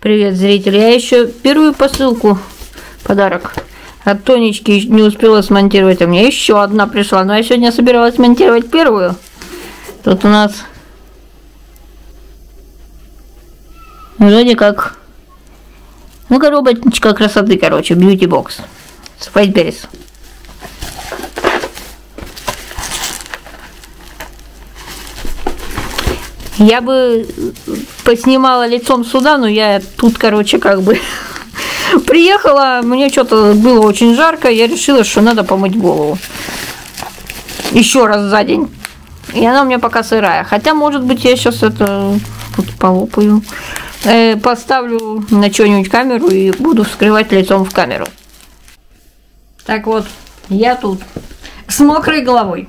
Привет, зрители. Я еще первую посылку, подарок от Тонечки, не успела смонтировать, а мне еще одна пришла. Но я сегодня собиралась монтировать первую. Тут у нас вроде как, ну, коробочка красоты, короче, бьюти-бокс с Whiteberries. Я бы поснимала лицом сюда, но я тут, короче, как бы приехала, мне что-то было очень жарко, я решила, что надо помыть голову еще раз за день. И она у меня пока сырая, хотя, может быть, я сейчас это тут полопаю, поставлю на что-нибудь камеру и буду вскрывать лицом в камеру. Так вот, я тут с мокрой головой.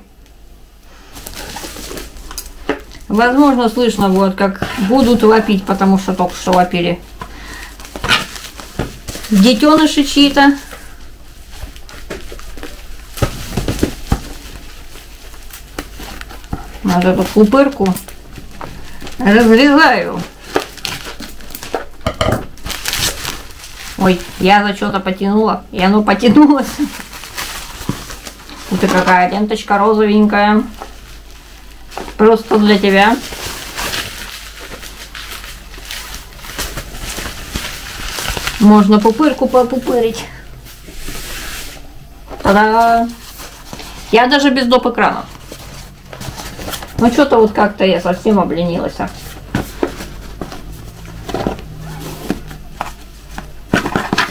Возможно, слышно вот как будут вопить, потому что только что вопили. Детеныши чьи-то. Вот эту пупырку разрезаю. Ой, я за что-то потянула, и оно потянулось. Это какая ленточка розовенькая. Просто для тебя. Можно пупырку попупырить. Та-да! Я даже без доп. Экрана. Ну что-то вот как-то я совсем обленилась.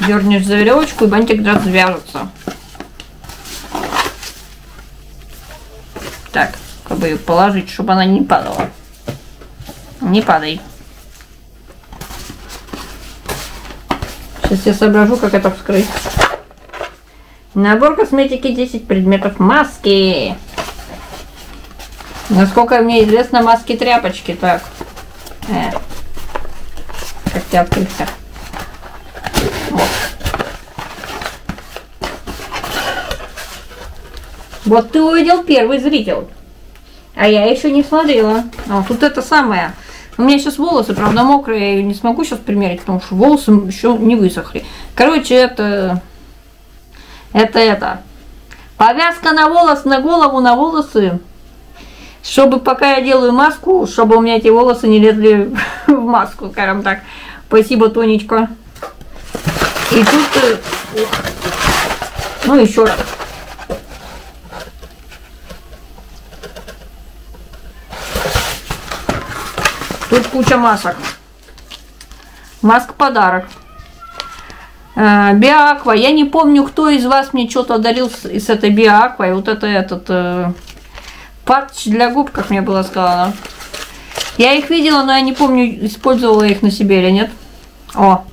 Дернешь за веревочку, и бантик развяжется. Так. Чтобы ее положить, чтобы она не падала. Не падай. Сейчас я соображу, как это вскрыть. Набор косметики 10 предметов. Маски. Насколько мне известно, маски-тряпочки. Так. Как ты открылся? Вот. Вот ты увидел первый зритель. А я еще не смотрела. А тут это самое. У меня сейчас волосы, правда, мокрые, я ее не смогу сейчас примерить, потому что волосы еще не высохли. Короче, это. Повязка на волос, на голову, на волосы. Чтобы, пока я делаю маску, чтобы у меня эти волосы не лезли в маску, скажем так. Спасибо, Тонечка. И тут... Ну, еще раз. Тут куча масок. Маск-подарок. Биоаква. Я не помню, кто из вас мне что-то дарил с этой биоаквой. Вот это этот патч для губ, как мне было сказано. Я их видела, но я не помню, использовала их на себе или нет. О!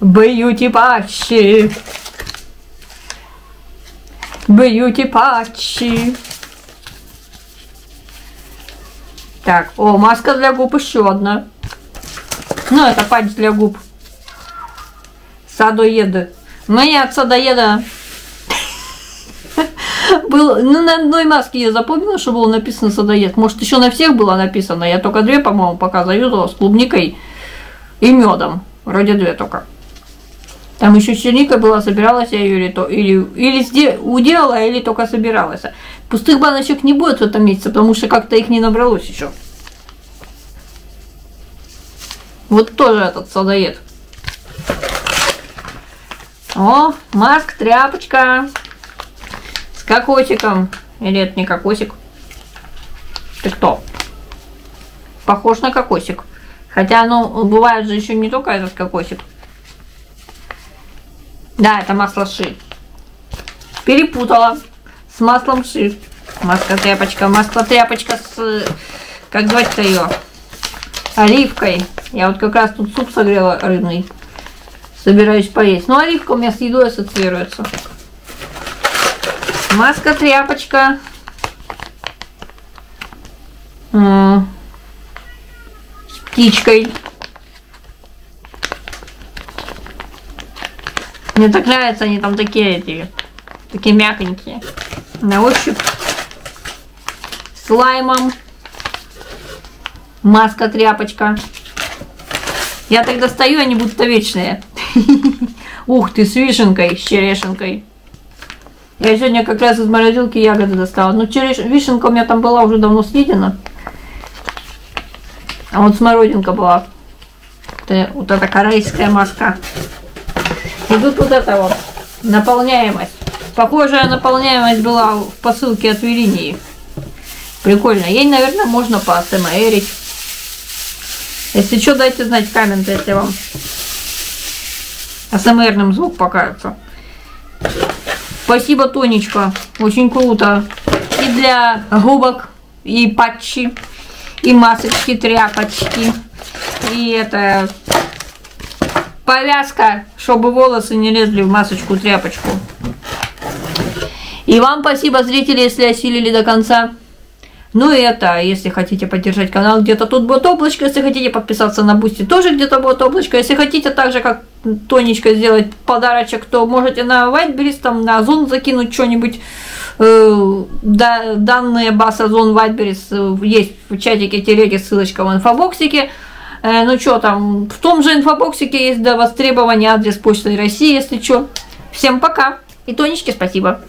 Бьюти-патчи! Бьюти-патчи! Так, о, маска для губ еще одна. Ну, это патч для губ. Садоеды. Мне от садоеда был, ну, на одной маске я запомнила, что было написано садоед. Может, еще на всех было написано. Я только две, по-моему, пока завязывала с клубникой и медом. Вроде две только. Там еще черника была, собиралась я ее или уделала, или только собиралась. Пустых баночек не будет в этом месяце, потому что как-то их не набралось еще. Вот тоже этот садоед. О, маск, тряпочка. С кокосиком. Или это не кокосик? Ты кто? Похож на кокосик. Хотя, ну, бывает же еще не только этот кокосик. Да, это масло ши. Перепутала с маслом ши. Маска-тряпочка. Масло-тряпочка с... Как звать-то ее? Оливкой. Я вот как раз тут суп согрела рыбный. Собираюсь поесть. Но оливка у меня с едой ассоциируется. Маска-тряпочка. С птичкой. Мне так нравятся они там такие, эти, такие мягенькие. На ощупь. С лаймом. Маска-тряпочка. Я тогда стою, они будто вечные. Ух ты, с вишенкой, с черешенкой. Я сегодня как раз из морозилки ягоды достала. Ну, вишенка у меня там была уже давно съедена. А вот смородинка была. Это вот эта корейская маска. И тут вот это вот. Наполняемость. Похожая наполняемость была в посылке от Веринии. Прикольно. Ей, наверное, можно поасмрить. Если что, дайте знать в комментах, если вам АСМРным звук покажется. Спасибо, Тонечка. Очень круто. И для губок, и патчи, и масочки, тряпочки. И это повязка, чтобы волосы не лезли в масочку, тряпочку. И вам спасибо, зрители, если осилили до конца. Ну и это, если хотите поддержать канал, где-то тут будет облачко, если хотите подписаться на Бусти, тоже где-то будет облачко. Если хотите так же, как Тонечка, сделать подарочек, то можете на Whiteberries, там на Zone закинуть что-нибудь. Данные база Zone Whiteberries есть в чатике, телеге, ссылочка в инфобоксике. Ну что там, в том же инфобоксике есть до востребования адрес Почты России, если что. Всем пока и Тонечке спасибо.